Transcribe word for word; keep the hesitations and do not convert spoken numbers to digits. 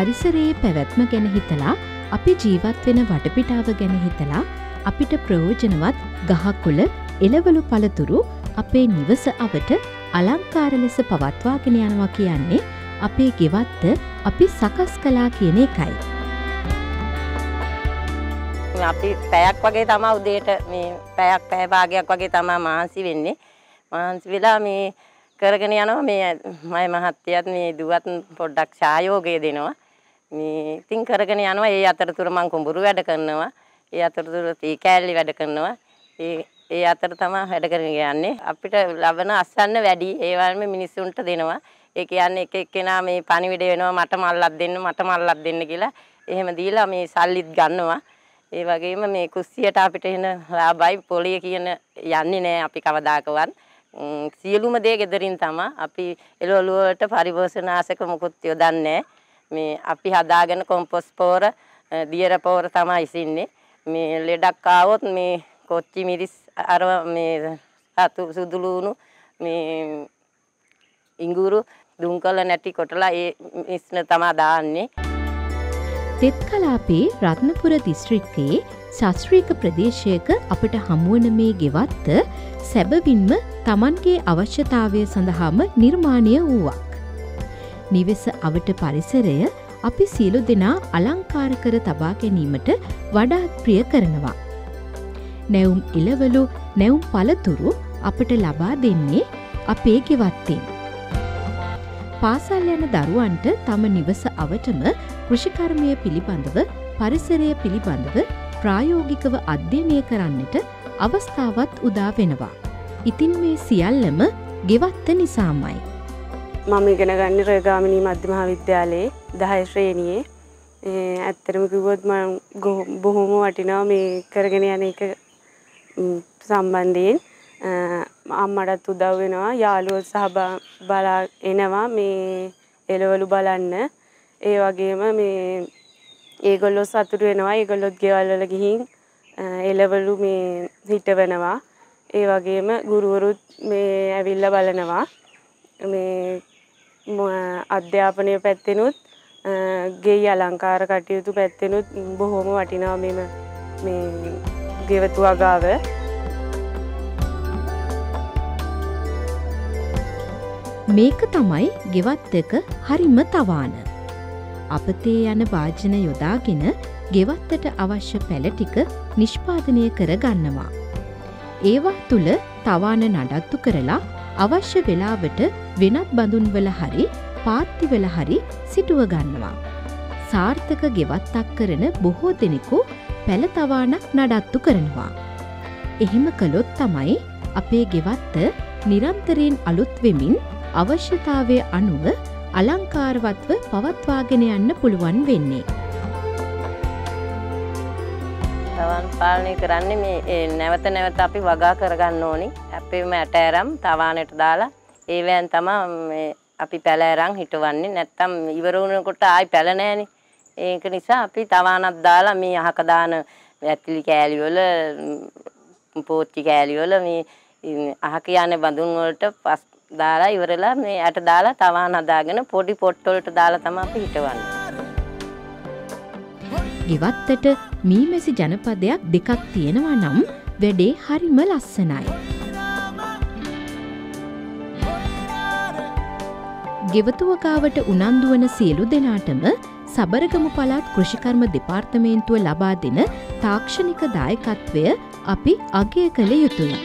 පරිසරයේ පැවැත්ම ගැන හිතලා, අපි ජීවත් වෙන වටපිටාව ගැන හිතලා, අපිට ප්‍රයෝජනවත් ගහකොළ, එළවලු පළතුරු අපේ නිවස අවට අලංකාර ලෙස පවත්වාගෙන යනවා කියන්නේ අපේ ගෙවත්ත අපි සකස් කළා කියන එකයි. අපි පැයක් වගේ තමයි උදේට මේ පැයක් පැය භාගයක් වගේ තමයි මාන්සි වෙන්නේ. මාන්සි වෙලා මේ කරගෙන යනවා මේ මම මහත්තයාත් මේ දුවත් පොඩ්ඩක් සහයෝගය දෙනවා. මේ ඉතින් කරගෙන යනවා. ඒ අතරතුර මම කුඹුරු වැඩ කරනවා. ඒ අතරතුර තී කෑල්ලි වැඩ කරනවා. ඒ ඒ අතර තමයි වැඩ කරගෙන යන්නේ. අපිට ලබන අස්වැන්න වැඩි. ඒ වගේම මිනිස්සුන්ට දෙනවා. ඒ කියන්නේ එක එක්කෙනා මේ පණිවිඩ වෙනවා මට මල්ලක් දෙන්න මට මල්ලක් දෙන්න කියලා. එහෙම දීලා මේ සල්ලිත් ගන්නවා. ඒ වගේම මේ කුස්සියට අපිට එන ලාභයි පොලිය කියන යන්නේ නැහැ අපි කවදාකවත්. සියලුම දේ gederin තමයි අපි එළවලු වලට පරිභෝෂනාශක මොකුත් යොදන්නේ මේ අපි හදාගෙන කොම්පොස්ට් පොර දියර පොර තමයි ඉසින්නේ. මේ ලෙඩක් ආවොත් මේ කොච්චි මිරිස් අර මේ සතු සුදුලුණු මේ ඉඟුරු දුම්කල නැටි කොටලා ඒ මිශ්‍රණ තමයි දාන්නේ. තෙත් කලාපේ රත්නපුර දිස්ත්‍රික්කයේ ශාස්ත්‍රීය ප්‍රදේශයක අපට හමුවන මේ ගෙවත්ත සැබවින්ම Tamanගේ අවශ්‍යතාවය සඳහාම නිර්මාණය වූවක්. නිවෙස අවට පරිසරය අපි සියලු දෙනා අලංකාර කර තබා ගැනීමට වඩාත් ප්‍රිය කරනවා. නැවුම් ඉලවලු, නැවුම් පළතුරු අපට ලබා දෙන්නේ අපේ ගෙවත්තෙන්. පාසල් යන දරුවන්ට තම නිවස අවටම කෘෂිකර්මය පිළිබඳව පරිසරය පිළිබඳව ප්‍රායෝගිකව අධ්‍යයනය කරන්නට අවස්ථාවත් උදා වෙනවා. ඉතින් මේ සියල්ලම ගෙවත්ත නිසාමයි. මම ඉගෙන ගන්නේ රේගාමිනී මධ්‍ය මහාවිද්‍යාලයේ දහය ශ්‍රේණියේ. ඇත්තටම කිව්වොත් මම බොහොම වටිනා මේ කරගෙන යන එක සම්බන්ධයෙන් අම්මටත් උදව් වෙනවා. යාළුවෝ සහ බලා එනවා මේ එළවලු බලන්න. ඒ වගේම මේ ඒගොල්ලෝ සතුටු වෙනවා. ඒගොල්ලොත් ගෙවල් වල ගිහින් එළවලු මේ හිටවනවා. ඒ වගේම ගුරුවරුත් මේ ඇවිල්ලා බලනවා. මේ අධ්‍යාපනය පැත්තෙනුත් ගෙයි අලංකාර කටයුතු පැත්තෙනුත් බොහොම වටිනවා මෙම මේ ගෙවතු වගාව. මේක තමයි ගෙවත් එක හරිම තවාන. අපතේ යන වාජන යොදාගෙන ගෙවත්තට අවශ්‍ය පැල ටික නිෂ්පාදනය කරගන්නවා. ඒවා තුල තවාන නඩත්තු කරලා අවශ්‍ය වෙලාවට වෙනත් බඳුන්වල හරි පාත්තිවල හරි සිටුව ගන්නවා. සාර්ථක ගෙවත්තක් කරන බොහෝ දෙනෙකු පැල තවානක් නඩත්තු කරනවා. එහෙම කළොත් තමයි අපේ ගෙවත්ත නිරන්තරයෙන් අලුත් වෙමින් අවශ්‍යතාවය අනුව අලංකාරවත්ව පවත්වාගෙන යන්න පුළුවන් වෙන්නේ. තවන් පාලනය කරන්නේ මේ නැවත නැවත අපි වගා කරගන්න ඕනි. අපේම ඇටයරම් තවානෙට දාලා ඒවෙන් තමයි අපි පැල ඇරන් හිටවන්නේ. නැත්තම් ඉවර වුණකොට ආයි පැල නැහනේ. ඒක නිසා අපි තවානක් දාලා මේ අහක දාන ඇතිලි කෑලි වල පෝච්චි කෑලි වල මේ අහක යන බඳුන් වලට දාලා ඉවරලා මේ ඇට දාලා තවාන හදාගෙන පොඩි පොට් වලට දාලා තමයි අපි හිටවන්නේ. ගෙවත්තට මීමැසි ජනපදයක් දෙකක් තියෙනවා නම් වැඩේ හරිම ලස්සනයි. ගෙවතු වගාවට උනන්දු වන සියලු දෙනාටම සබරගමු පළාත් කෘෂිකර්ම දෙපාර්තමේන්තුව ලබා දෙන තාක්ෂණික දායකත්වය අපි අගය කළ යුතුයි.